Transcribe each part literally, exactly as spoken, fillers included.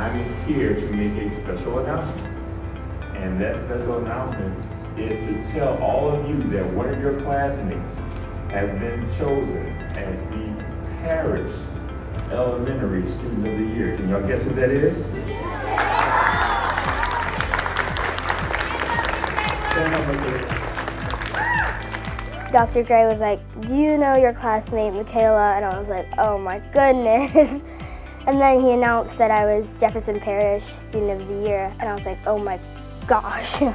I'm here to make a special announcement. And that special announcement is to tell all of you that one of your classmates has been chosen as the Parish Elementary Student of the Year. Can y'all guess who that is? Doctor Gray was like, "Do you know your classmate Mikaela?" And I was like, "Oh my goodness." And then he announced that I was Jefferson Parish Student of the Year, and I was like, "Oh my gosh." I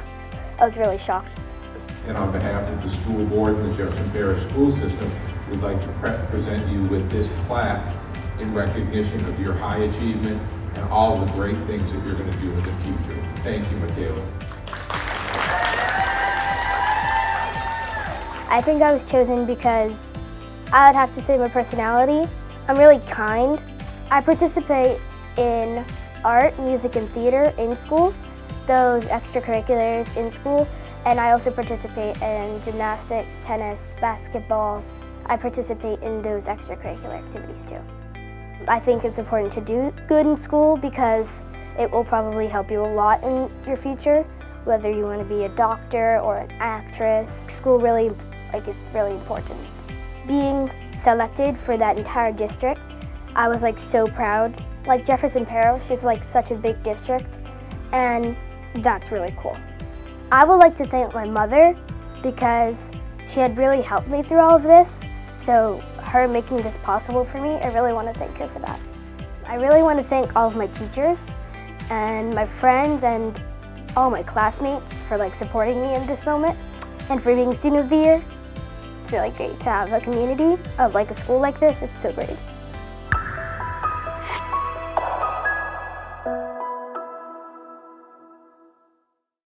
was really shocked. And on behalf of the school board and the Jefferson Parish School System, we'd like to pre present you with this plaque in recognition of your high achievement and all the great things that you're going to do in the future. Thank you, Mikaela. I think I was chosen because I would have to say my personality. I'm really kind. I participate in art, music, and theater in school, those extracurriculars in school, and I also participate in gymnastics, tennis, basketball. I participate in those extracurricular activities too. I think it's important to do good in school because it will probably help you a lot in your future, whether you want to be a doctor or an actress. School really like is really important. Being selected for that entire district, I was like so proud. Like Jefferson Parish is like such a big district, and that's really cool. I would like to thank my mother because she had really helped me through all of this. So her making this possible for me, I really want to thank her for that. I really want to thank all of my teachers and my friends and all my classmates for like supporting me in this moment and for being Student of the Year. It's really great to have a community of like a school like this. It's so great.